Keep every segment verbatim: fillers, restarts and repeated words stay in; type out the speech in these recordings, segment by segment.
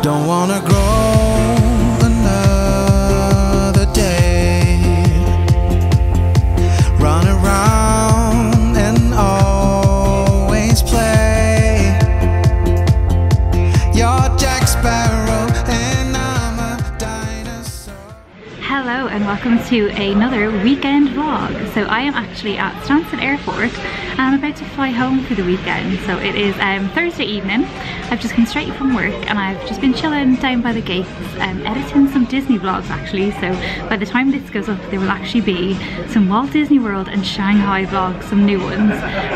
Don't wanna grow another day, run around and always play. You're Jack Sparrow and I'm a dinosaur. Hello and welcome to another weekend vlog. So I am actually at Stansted Airport. I'm about to fly home for the weekend, so it is um, Thursday evening. I've just come straight from work and I've just been chilling down by the gates, um, editing some Disney vlogs actually, so by the time this goes up there will actually be some Walt Disney World and Shanghai vlogs, some new ones,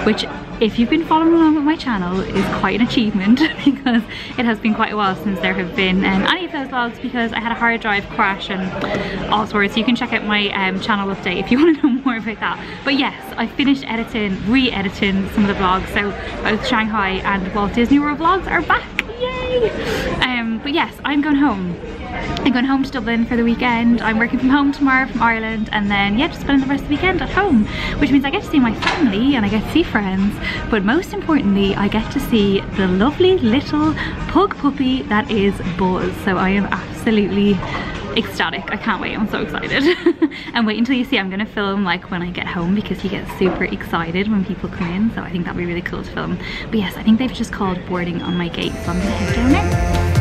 which if you've been following along with my channel is quite an achievement because it has been quite a while since there have been um, any of those vlogs because I had a hard drive crash and all sorts. So you can check out my um, channel update if you want to know more about that. But yes, I finished editing, re-editing some of the vlogs, so both Shanghai and Walt Disney World vlogs are back, yay! Um, but yes, I'm going home. I'm going home to Dublin for the weekend. I'm working from home tomorrow from Ireland, and then yeah, just spending the rest of the weekend at home, which means I get to see my family and I get to see friends, but most importantly I get to see the lovely little pug puppy that is Buzz. So I am absolutely ecstatic. I can't wait. I'm so excited. And wait until you see, I'm gonna film like when I get home because he gets super excited when people come in, so I think that'd be really cool to film. But yes, I think they've just called boarding on my gate, so I'm gonna head down there.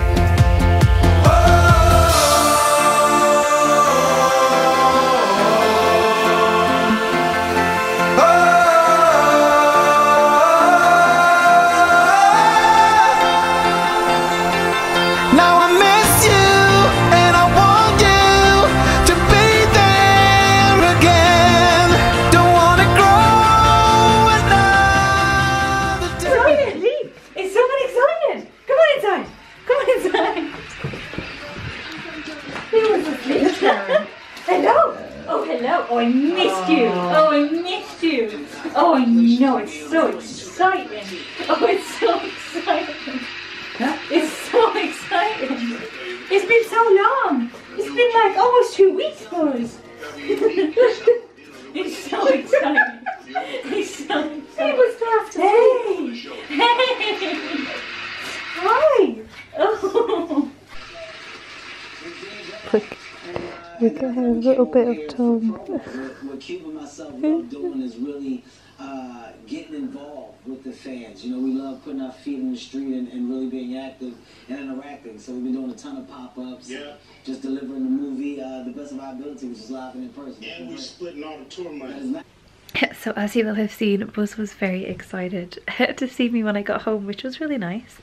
Oh, I missed you! Oh, I missed you! Oh, I know, it's so exciting! Oh, it's so exciting! Huh? It's so exciting! It's been so long! It's been like almost two weeks for us! It's so exciting! It's so exciting! It was fast! Hey! Hey! Hi! Oh! Quick. We can have a little bit of time. What Cuba myself love doing is really uh, getting involved with the fans. You know, we love putting our feet in the street and, and really being active and interacting. So we've been doing a ton of pop-ups, yeah. Just delivering the movie uh, the best of our ability, which is live and in person. And we're splitting all the tour money. So as you will have seen, Buzz was very excited to see me when I got home, which was really nice.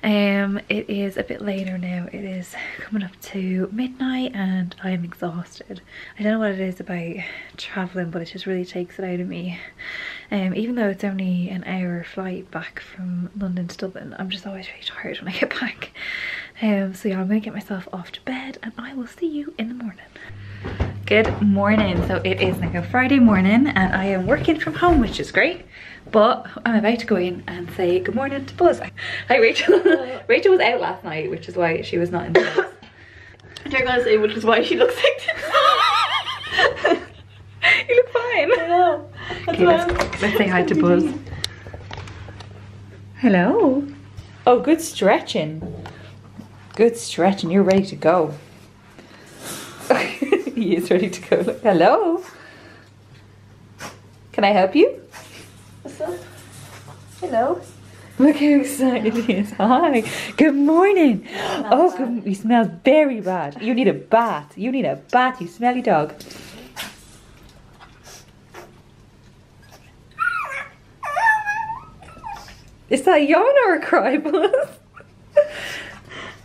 Um, it is a bit later now, it is coming up to midnight and I am exhausted. I don't know what it is about travelling, but it just really takes it out of me. Um, even though it's only an hour flight back from London to Dublin, I'm just always really tired when I get back. Um, so yeah, I'm going to get myself off to bed and I will see you in the morning. Good morning. So it is now Friday morning and I am working from home, which is great. But I'm about to go in and say good morning to Buzz. Hi Rachel. Hello. Rachel was out last night, which is why she was not in the house. They're gonna say, which is why she looks like this. You look fine. I know. Okay, let's, let's say hi to Buzz. Hello. Oh, good stretching. Good stretching. You're ready to go. He is ready to go. Look, hello. Can I help you? Hello. Look how excited he is. Hi. Good morning. Oh, good. You smell very bad. You need a bath. You need a bath, you smelly dog. Is that a yawn or a cry, Buzz?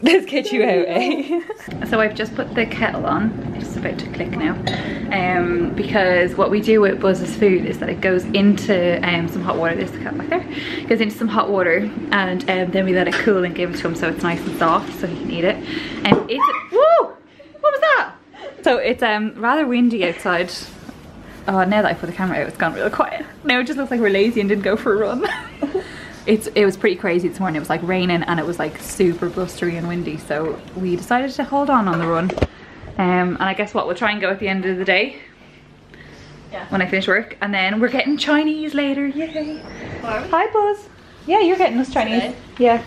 Let's get you out, eh? So I've just put the kettle on. It's about to click now. Um, because what we do with Buzz's food is that it goes into um, some hot water. There's the kettle back there. It goes into some hot water and um, then we let it cool and give it to him so it's nice and soft so he can eat it. And um, it's it, whoa! What was that? So it's um, rather windy outside. Oh, now that I put the camera out, it's gone real quiet. Now it just looks like we're lazy and didn't go for a run. It's, it was pretty crazy this morning. It was like raining and it was like super blustery and windy, so we decided to hold on on the run. Um, and I guess what, we'll try and go at the end of the day. Yeah. When I finish work. And then we're getting Chinese later, yay! Hi Buzz! Yeah, you're getting us Chinese. Today? Yeah.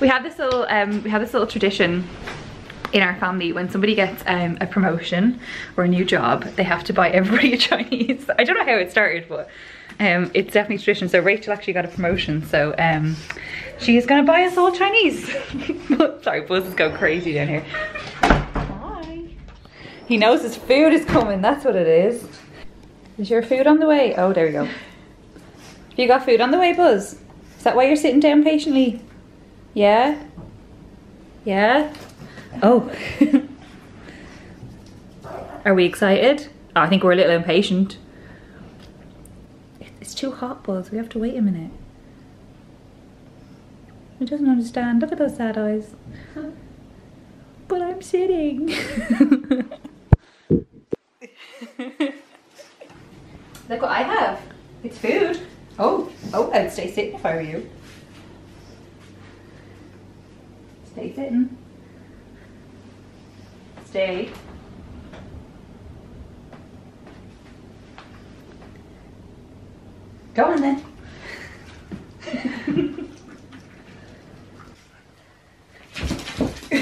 we had this little um we had this little tradition in our family. When somebody gets um, a promotion or a new job, they have to buy everybody a Chinese. I don't know how it started, but um, it's definitely tradition. So Rachel actually got a promotion, so um, she's gonna buy us all Chinese. Sorry, Buzz is going crazy down here. Hi. He knows his food is coming, that's what it is. Is your food on the way? Oh, there we go. Have you got food on the way, Buzz? Is that why you're sitting down patiently? Yeah? Yeah? Oh. Are we excited? Oh, I think we're a little impatient. It's too hot, Buzz. We have to wait a minute. He doesn't understand. Look at those sad eyes. But I'm sitting. Look what I have. It's food. Oh, oh, I'd stay sitting if I were you. Stay sitting. Stay. Go on then. He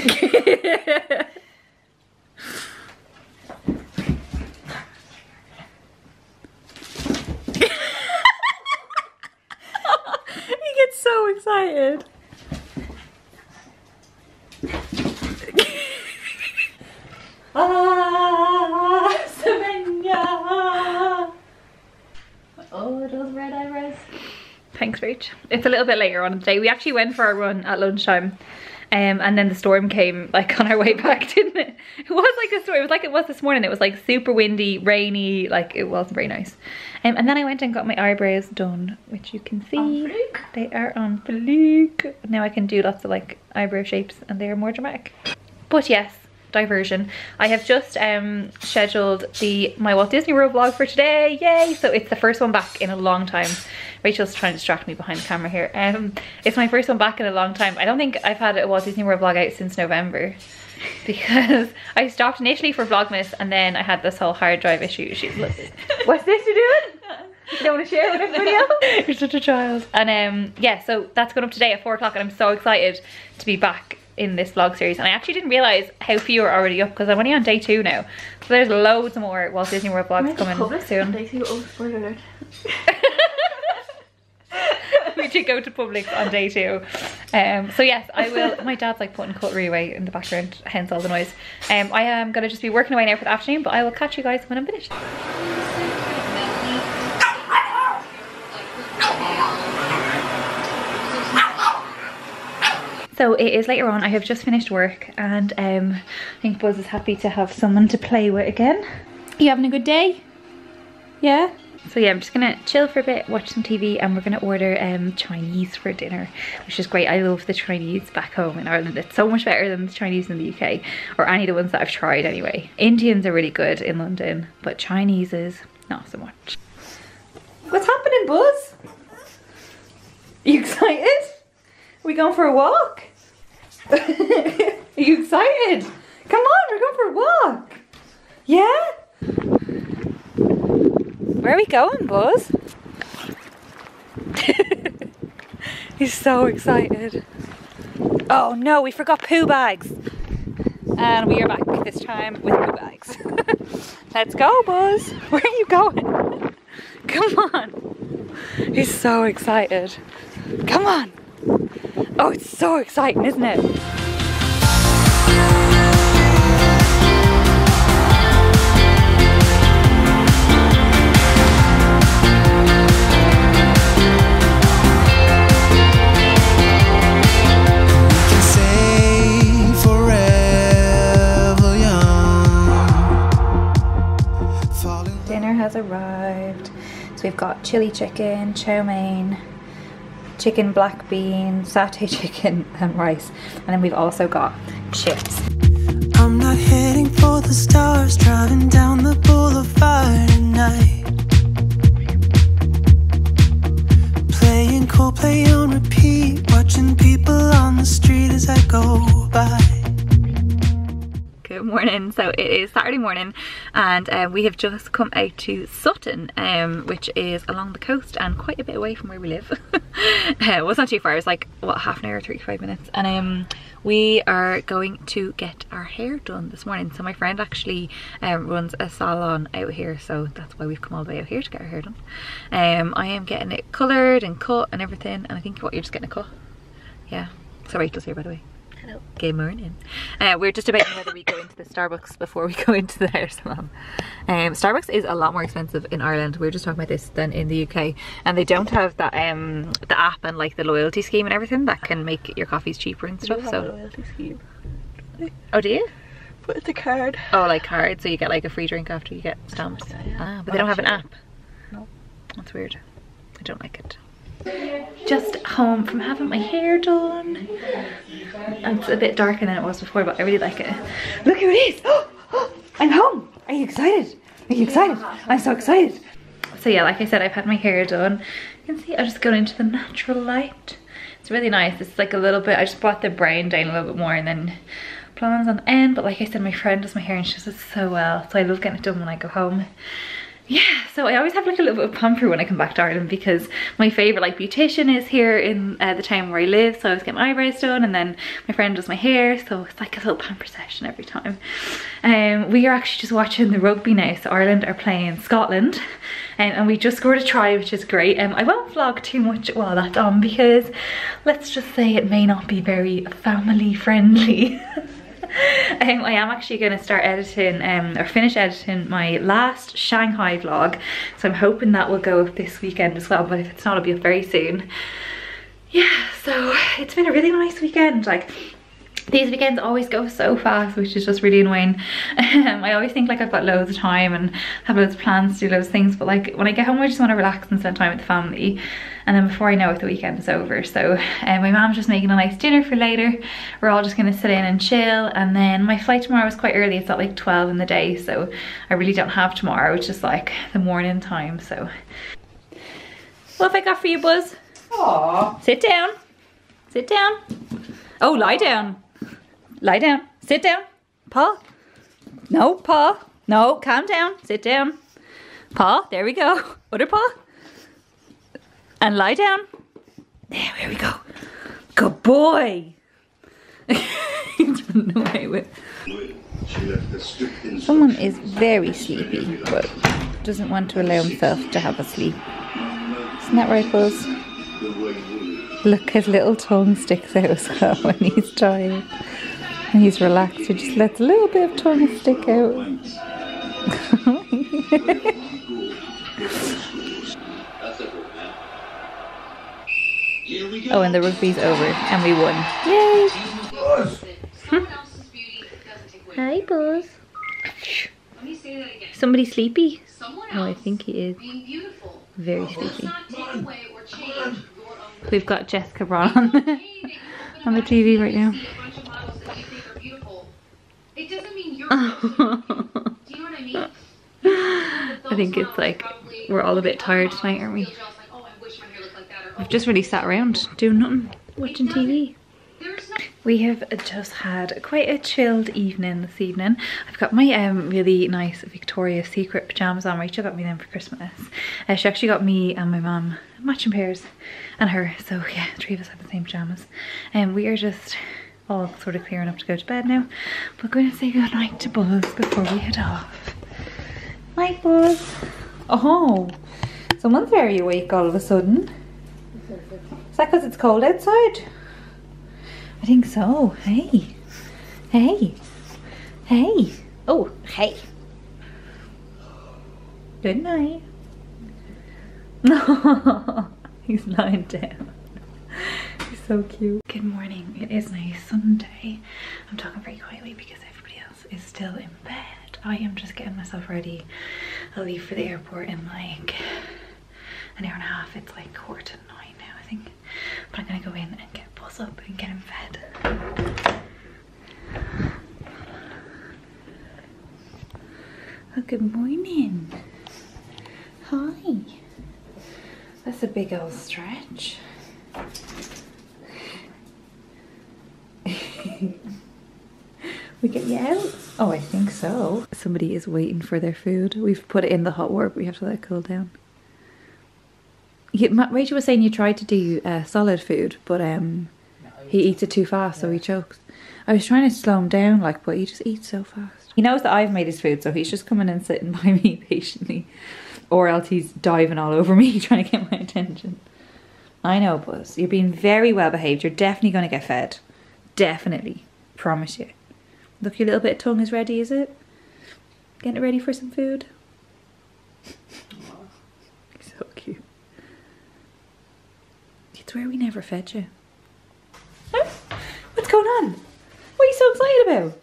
gets so excited. Ah, Savannah. Oh, those red eyebrows. Thanks, Rach. It's a little bit later on in the day. We actually went for a run at lunchtime, um, and then the storm came like on our way back, didn't it? It was like this storm. It was like it was this morning. It was like super windy, rainy. Like it wasn't very nice. Um, and then I went and got my eyebrows done, which you can see they are on fleek. Now I can do lots of like eyebrow shapes, and they are more dramatic. But yes. Diversion. I have just um, scheduled the my Walt Disney World vlog for today. Yay! So it's the first one back in a long time. Rachel's trying to distract me behind the camera here. Um, it's my first one back in a long time. I don't think I've had a Walt Disney World vlog out since November, because I stopped initially for Vlogmas, and then I had this whole hard drive issue. She's like, what's this you're doing? You don't want to share with everybody else? You're such a child. And um, yeah, so that's going up today at four o'clock, and I'm so excited to be back in this vlog series. And I actually didn't realize how few are already up, because I'm only on day two now, so there's loads more Walt Disney World vlogs coming soon. Day two. Oh, spoiler alert. We did go to Publix on day two. Um, so yes, I will. My dad's like putting cutlery away in the background, hence all the noise. Um, I am gonna just be working away now for the afternoon, but I will catch you guys when I'm finished. So it is later on. I have just finished work, and um, I think Buzz is happy to have someone to play with again. You having a good day? Yeah? So yeah, I'm just gonna chill for a bit, watch some T V, and we're gonna order um, Chinese for dinner, which is great. I love the Chinese back home in Ireland. It's so much better than the Chinese in the U K, or any of the ones that I've tried anyway. Indians are really good in London, but Chinese is not so much. What's happening, Buzz? You excited? We going for a walk? Are you excited? Come on, we're going for a walk. Yeah? Where are we going, Buzz? He's so excited. Oh no, we forgot poo bags. And we are back this time with poo bags. Let's go, Buzz. Where are you going? Come on. He's so excited. Come on. Oh, it's so exciting, isn't it? We can stay forever young. Dinner has arrived. So we've got chili chicken, chow mein, chicken, black bean, satay chicken, and rice. And then we've also got chips. I'm not heading for the stars, driving down the boulevard at night. Playing Coldplay on repeat, watching people on the street as I go by. good morning. So it is Saturday morning and uh, we have just come out to Sutton, um, which is along the coast and quite a bit away from where we live. uh, well, it's not too far, it's like, what, half an hour, thirty-five minutes. And um, we are going to get our hair done this morning. So my friend actually um, runs a salon out here, so that's why we've come all the way out here to get our hair done. Um, I am getting it coloured and cut and everything, and I think, what, you're just getting a cut? Yeah. So Rachel's here, by the way. Hello. Good morning. Uh, we're just debating whether we go into the Starbucks before we go into the hair salon. Um, Starbucks is a lot more expensive in Ireland, we were just talking about this, than in the U K. And they don't have that um, the app and like the loyalty scheme and everything that can make your coffees cheaper and stuff. They don't have so a loyalty scheme. Oh, do you? But it's a card. Oh, like cards, so you get like a free drink after you get stamps. Say, yeah. Ah, but they don't have an app. No. That's weird. I don't like it. Just home from having my hair done. And it's a bit darker than it was before, but I really like it. Look who it is! Oh, oh, I'm home! Are you excited? Are you excited? I'm so excited! So yeah, like I said, I've had my hair done. You can see I've just gone into the natural light. It's really nice. It's like a little bit, I just brought the brain down a little bit more and then plans on the end. But like I said, my friend does my hair and she does it so well. So I love getting it done when I go home. Yeah, so I always have like a little bit of pamper when I come back to Ireland because my favourite like beautician is here in uh, the town where I live, so I always get my eyebrows done and then my friend does my hair, so it's like a little pamper session every time. Um, we are actually just watching the rugby now, so Ireland are playing Scotland and, and we just scored a try, which is great. Um, I won't vlog too much while that's on because let's just say it may not be very family friendly. Um, I am actually going to start editing um, or finish editing my last Shanghai vlog, so I'm hoping that will go up this weekend as well, but if it's not, it'll be up very soon. Yeah, so it's been a really nice weekend. Like, these weekends always go so fast, which is just really annoying. Um, I always think like I've got loads of time and have loads of plans to do loads of things, but like when I get home I just want to relax and spend time with the family, and then before I know it the weekend is over. So um, my mom's just making a nice dinner for later, we're all just going to sit in and chill, and then my flight tomorrow is quite early, it's at like twelve in the day, so I really don't have tomorrow, it's just like the morning time. So what have I got for you, Buzz? Aww. Sit down, sit down. Oh, lie down. Lie down. Sit down. Paw. No, paw. No, calm down. Sit down. Paw. There we go. Other paw. And lie down. There, there we go. Good boy. Someone is very sleepy, but doesn't want to allow himself to have a sleep. Isn't that right, Buzz? Look, his little tongue sticks out as well when he's tired. And he's relaxed, he just lets a little bit of tongue stick out. Oh, and the rugby's over, and we won. Yay! Hi, Buzz. Somebody sleepy? Oh, I think he is. Very sleepy. We've got Jessica Braun on the, on the T V right now. It doesn't mean you're do you know what I mean? I think it's like we're all a bit tired tonight, aren't we? We've just really sat around doing nothing, watching T V. We have just had quite a chilled evening this evening. I've got my um, really nice Victoria's Secret pyjamas on. Rachel got me them for Christmas. Uh, she actually got me and my mum matching pairs and her. So yeah, the three of us have the same pyjamas. And um, we are just all sort of clearing up to go to bed now. We're going to say goodnight to Buzz before we head off. Night, Buzz. Oh, someone's very awake all of a sudden. Is that because it's cold outside? I think so. Hey, hey, hey. Oh, hey. Good night. No, he's lying down. He's so cute. Good morning. It is now Sunday. I'm talking very quietly because everybody else is still in bed. I am just getting myself ready. I'll leave for the airport in like an hour and a half. It's like quarter to nine now, I think. But I'm gonna go in and get Buzz up and get him fed. Oh, good morning. Hi. That's a big old stretch. We get you out. Oh, I think so. Somebody is waiting for their food. We've put it in the hot water, but we have to let it cool down. You, Rachel was saying you tried to do uh, solid food, but um, no, he eats it too fast, yeah. So he chokes. I was trying to slow him down, like, but he just eats so fast. He knows that I've made his food, so he's just coming and sitting by me patiently. Or else he's diving all over me, trying to get my attention. I know, Buzz. You're being very well behaved. You're definitely going to get fed. Definitely. Promise you. Look, your little bit of tongue is ready, is it? Getting ready for some food? So cute. It's where we never fed you. Huh? What's going on? What are you so excited about?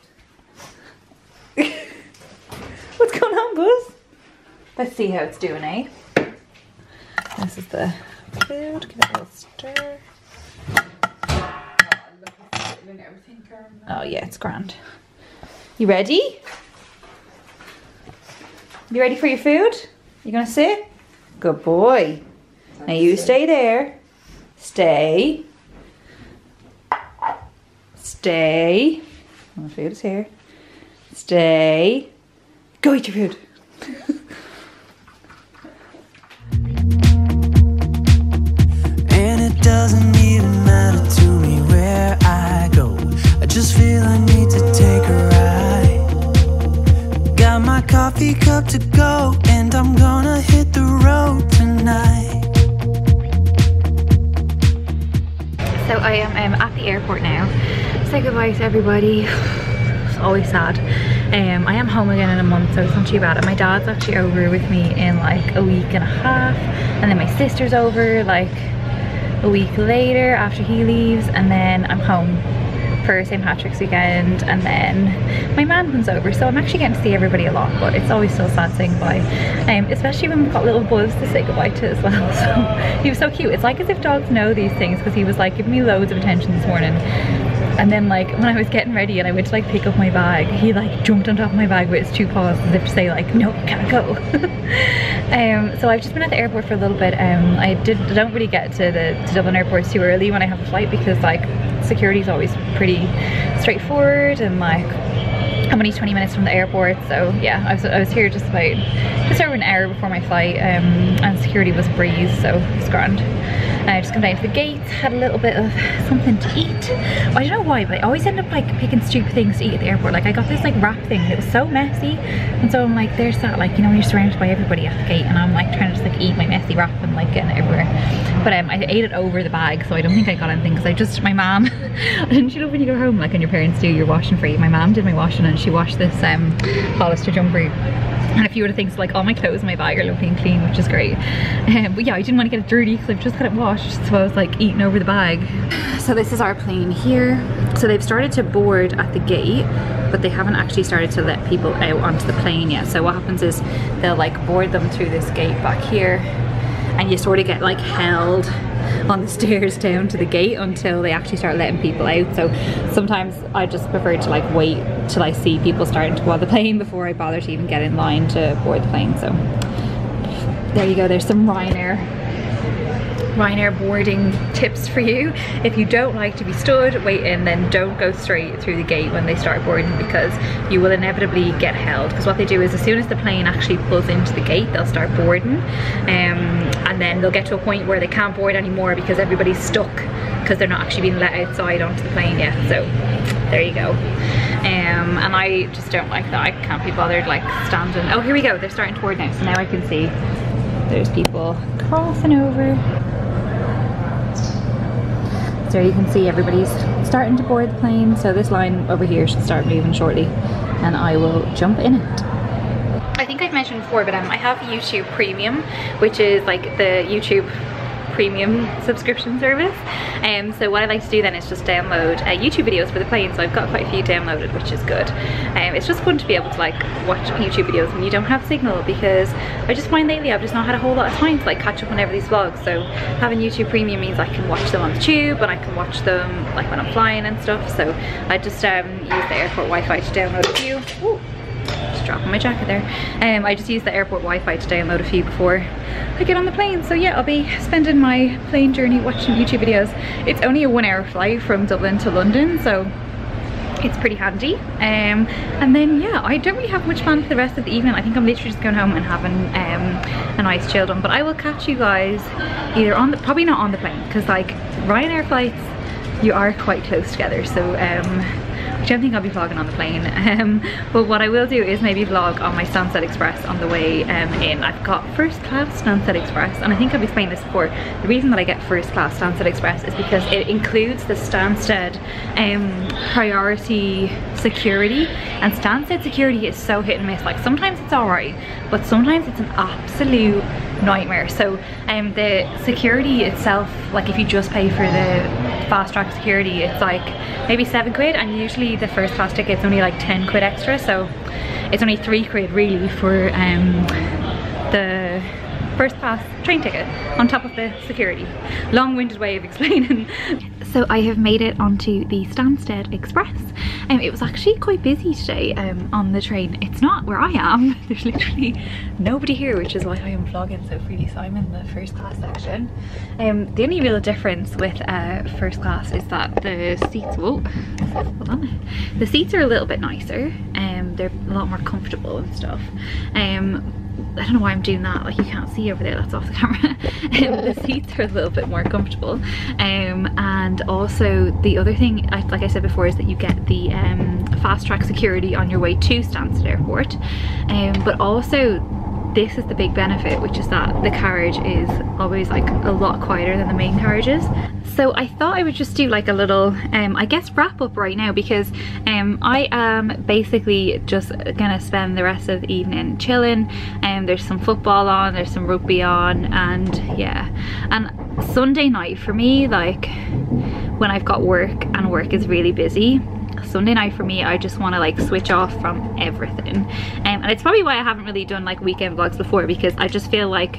What's going on, Buzz? Let's see how it's doing, eh? This is the food. Give it a little stir. Oh yeah, it's grand. You ready? You ready for your food? You gonna sit? Good boy. Now you stay there. Stay. Stay. My food is here. Stay. Go eat your food. And it doesn't even matter to me where I go. I just feel I need to take a ride. Got my coffee cup to go, and I'm gonna hit the road tonight. So I am um, at the airport now. Say goodbye to everybody. It's always sad. Um, I am home again in a month, so it's not too bad. My dad's actually over with me in like a week and a half, and then my sister's over like a week later after he leaves, and then I'm home for Saint Patrick's weekend, and then my man comes over, so I'm actually getting to see everybody a lot, but it's always so sad saying goodbye, um, especially when we've got little Buzz to say goodbye to as well. So he was so cute. It's like as if dogs know these things, because he was like giving me loads of attention this morning, and then like when I was getting ready and I went to like pick up my bag, he like jumped on top of my bag with his two paws as if to say like, no, can't go. Um, so I've just been at the airport for a little bit. Um, I did, don't really get to the to Dublin airport too early when I have a flight, because like security is always pretty straightforward, and like I'm only twenty minutes from the airport. So yeah, I was, I was here just about just over an hour before my flight, um, and security was breeze, so it's grand. I just come down to the gates, had a little bit of something to eat. Well, I don't know why, but I always end up like picking stupid things to eat at the airport. Like I got this like wrap thing, it was so messy, and so I'm like, there's that, like, you know, when you're surrounded by everybody at the gate, and I'm like trying to just like eat my messy wrap and like getting it everywhere. But um, I ate it over the bag, so I don't think I got anything, because I just, my mom, didn't you know when you go home, like when your parents do your washing for you? My mom did my washing, and she washed this um, Hollister jumper. And a few other things, like all my clothes in my bag are looking clean, which is great. Um, but yeah, I didn't want to get it dirty because I've just got it washed, so I was like eating over the bag. So this is our plane here. So they've started to board at the gate, but they haven't actually started to let people out onto the plane yet. So what happens is they'll like board them through this gate back here, and you sort of get like held on the stairs down to the gate until they actually start letting people out. So sometimes I just prefer to like wait till I see people starting to board the plane before I bother to even get in line to board the plane. So there you go, there's some Ryanair Ryanair boarding tips for you. If you don't like to be stood, wait in, then don't go straight through the gate when they start boarding, because you will inevitably get held. Because what they do is as soon as the plane actually pulls into the gate, they'll start boarding, um, and then they'll get to a point where they can't board anymore because everybody's stuck, because they're not actually being let outside onto the plane yet. So there you go. Um, and I just don't like that. I can't be bothered like standing. Oh, here we go, they're starting to board now. So now I can see there's people crossing over. So you can see everybody's starting to board the plane, so this line over here should start moving shortly, and I will jump in it. I think I've mentioned before, but um, I have YouTube Premium, which is like the YouTube Premium subscription service, and um, so what I like to do then is just download uh, YouTube videos for the plane. So I've got quite a few downloaded, which is good. Um, it's just fun to be able to like watch YouTube videos when you don't have signal, because I just find lately I've just not had a whole lot of time to like catch up on every these vlogs. So having YouTube Premium means I can watch them on the tube, and I can watch them like when I'm flying and stuff. So I just um, use the airport Wi-Fi to download a few. Ooh. Just dropping my jacket there. Um, I just used the airport Wi-Fi to download a few before I get on the plane. So yeah, I'll be spending my plane journey watching YouTube videos. It's only a one hour flight from Dublin to London, so it's pretty handy. Um, and then yeah, I don't really have much plan for the rest of the evening. I think I'm literally just going home and having um, a nice chill one. But I will catch you guys either on the, probably not on the plane, because like Ryanair flights, you are quite close together. So um, I don't think I'll be vlogging on the plane, um, but what I will do is maybe vlog on my Stansted Express on the way um, in. I've got first class Stansted Express, and I think I've explained this before. The reason that I get first class Stansted Express is because it includes the Stansted um, priority security, and Stansted security is so hit and miss. Like sometimes it's alright, but sometimes it's an absolute nightmare. So um, the security itself, like if you just pay for the fast track security, it's like maybe seven quid, and usually the first class ticket's only like ten quid extra, so it's only three quid really for um, the first class train ticket on top of the security. Long-winded way of explaining. So I have made it onto the Stansted Express, and um, it was actually quite busy today um, on the train. It's not where I am, there's literally nobody here, which is why I am vlogging so freely, so I'm in the first class section. Um, the only real difference with uh, first class is that the seats, whoa, hold on, the seats are a little bit nicer, and um, they're a lot more comfortable and stuff. Um, I don't know why I'm doing that, like you can't see over there, that's off the camera. Um, the seats are a little bit more comfortable, um, and also the other thing, like I said before, is that you get the um, fast track security on your way to Stansted Airport, um, but also this is the big benefit, which is that the carriage is always like a lot quieter than the main carriages. So I thought I would just do like a little, um, I guess, wrap up right now, because um, I am basically just gonna spend the rest of the evening chilling. And um, there's some football on, there's some rugby on, and yeah. And Sunday night for me, like when I've got work and work is really busy, Sunday night for me I just want to like switch off from everything, um, and it's probably why I haven't really done like weekend vlogs before, because I just feel like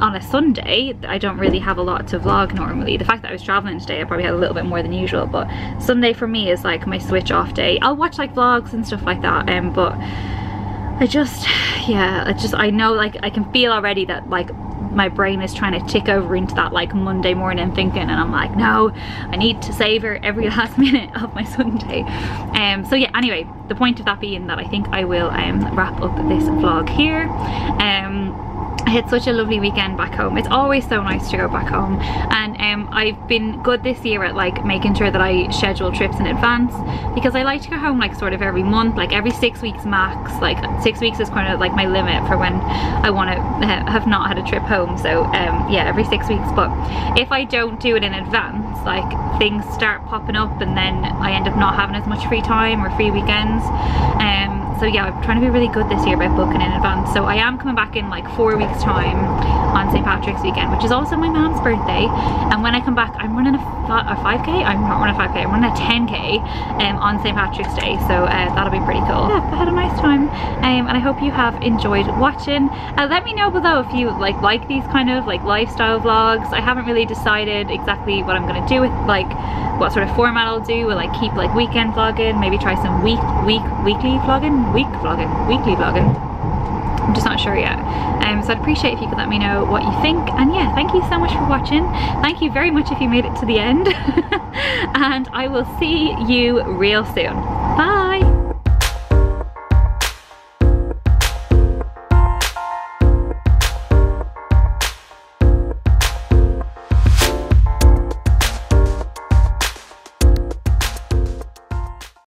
on a Sunday I don't really have a lot to vlog normally. The fact that I was traveling today, I probably had a little bit more than usual, but Sunday for me is like my switch off day. I'll watch like vlogs and stuff like that, um, but I just yeah I just I know, like I can feel already that like my brain is trying to tick over into that like Monday morning thinking, and I'm like, no, I need to savor every last minute of my Sunday. Um, so yeah, anyway, the point of that being that I think I will um, wrap up this vlog here. Um, I had such a lovely weekend back home. It's always so nice to go back home, and um, I've been good this year at like making sure that I schedule trips in advance, because I like to go home like sort of every month, like every six weeks max. Like six weeks is kind of like my limit for when I want to uh, have not had a trip home. So um, yeah, every six weeks. But if I don't do it in advance, like things start popping up, and then I end up not having as much free time or free weekends. Um, So yeah, I'm trying to be really good this year about booking in advance. So I am coming back in like four weeks time on Saint Patrick's weekend, which is also my mom's birthday. And when I come back, I'm running a, a five K. I'm not running a five K, I'm running a ten K um, on Saint Patrick's Day. So uh, that'll be pretty cool. Yeah, I had a nice time. Um, and I hope you have enjoyed watching. Uh, let me know below if you like like these kind of like lifestyle vlogs. I haven't really decided exactly what I'm gonna do with like what sort of format I'll do. Will I keep like weekend vlogging? Maybe try some week, week, weekly vlogging? week vlogging, weekly vlogging. I'm just not sure yet. Um, so I'd appreciate if you could let me know what you think. And yeah, thank you so much for watching. Thank you very much if you made it to the end. And I will see you real soon. Bye.